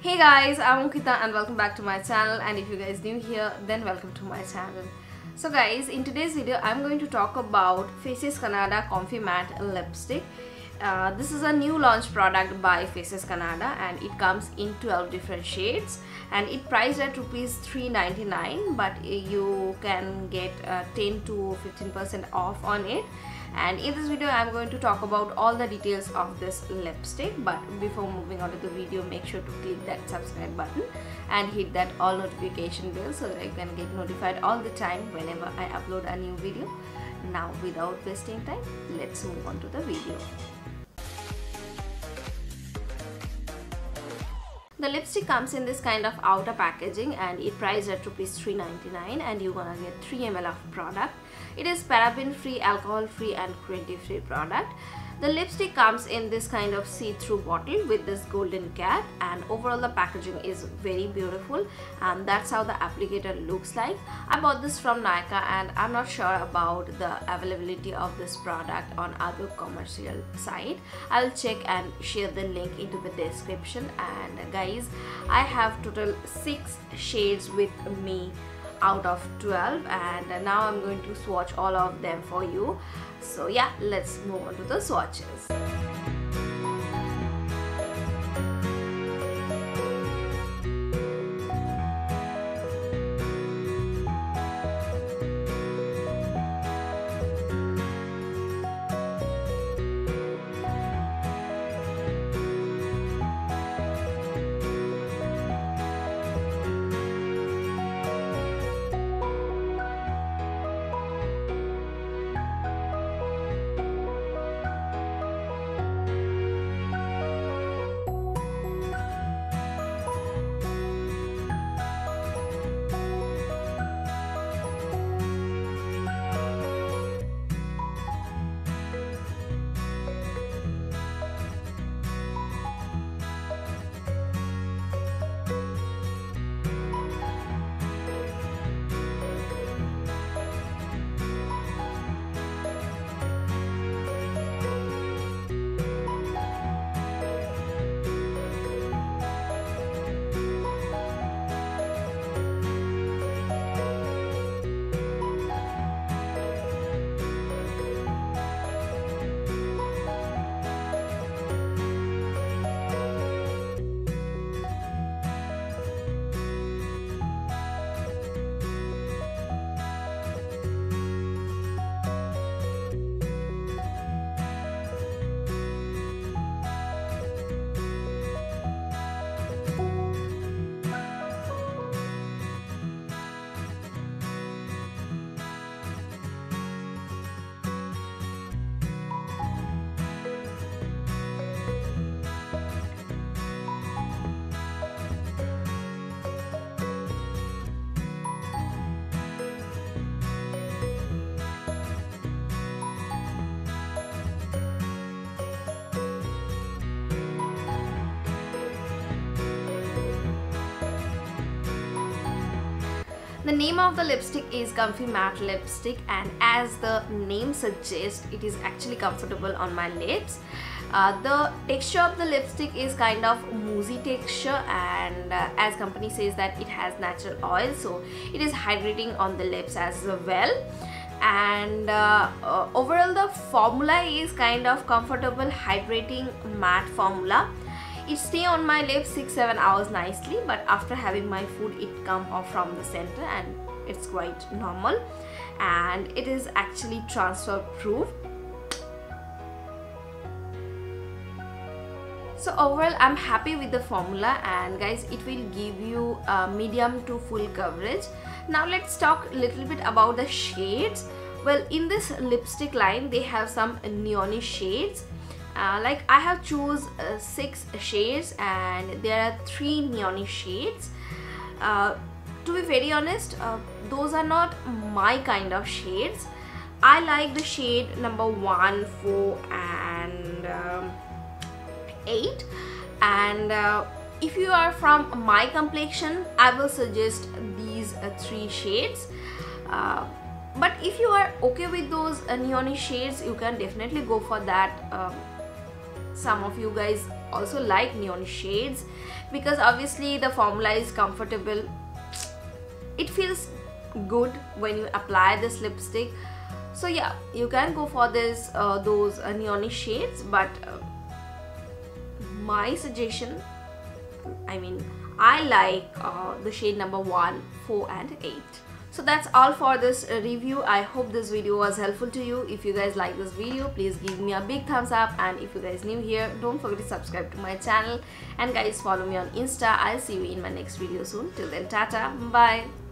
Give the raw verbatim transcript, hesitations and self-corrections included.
Hey guys, I'm Ankita and welcome back to my channel, and if you guys new here then welcome to my channel. So guys, in today's video I'm going to talk about Faces Canada Comfy Matte Lipstick. Uh, this is a new launch product by Faces Canada and it comes in twelve different shades and it priced at rupees three ninety-nine, but you can get uh, ten to fifteen percent off on it. And in this video I'm going to talk about all the details of this lipstick, but before moving on to the video, make sure to click that subscribe button and hit that all notification bell so that I can get notified all the time whenever I upload a new video. Now without wasting time, let's move on to the video. The lipstick comes in this kind of outer packaging and it priced at rupees three ninety-nine, and you're gonna get three milliliters of product. It is paraben free, alcohol free and cruelty free product. The lipstick comes in this kind of see-through bottle with this golden cap, and overall the packaging is very beautiful, and that's how the applicator looks like. I bought this from Nykaa and I'm not sure about the availability of this product on other commercial site. I'll check and share the link into the description. And guys, I have total six shades with me out of twelve, and now I'm going to swatch all of them for you. So yeah, let's move on to the swatches. The name of the lipstick is Comfy Matte Lipstick, and as the name suggests, it is actually comfortable on my lips. Uh, the texture of the lipstick is kind of moussey texture, and uh, as company says that it has natural oil, so it is hydrating on the lips as well. And uh, uh, overall the formula is kind of comfortable hydrating matte formula. It stay on my lips six to seven hours nicely, but after having my food it come off from the center and it's quite normal, and it is actually transfer proof. So overall I'm happy with the formula, and guys, it will give you a medium to full coverage. Now let's talk a little bit about the shades. Well, in this lipstick line they have some neony shades. Uh, like I have choose uh, six shades and there are three neony shades. Uh, to be very honest, uh, those are not my kind of shades. I like the shade number one, four and um, eight. And uh, if you are from my complexion, I will suggest these uh, three shades. Uh, but if you are okay with those uh, neony shades, you can definitely go for that. Um, Some of you guys also like neon shades because obviously the formula is comfortable. It feels good when you apply this lipstick. So yeah, you can go for this uh, those uh, neon shades, but uh, my suggestion, I mean I like uh, the shade number one, four and eight. So that's all for this review. I hope this video was helpful to you. If you guys like this video, please give me a big thumbs up, and if you guys new here, don't forget to subscribe to my channel, and guys follow me on Insta. I'll see you in my next video soon. Till then, tata, bye.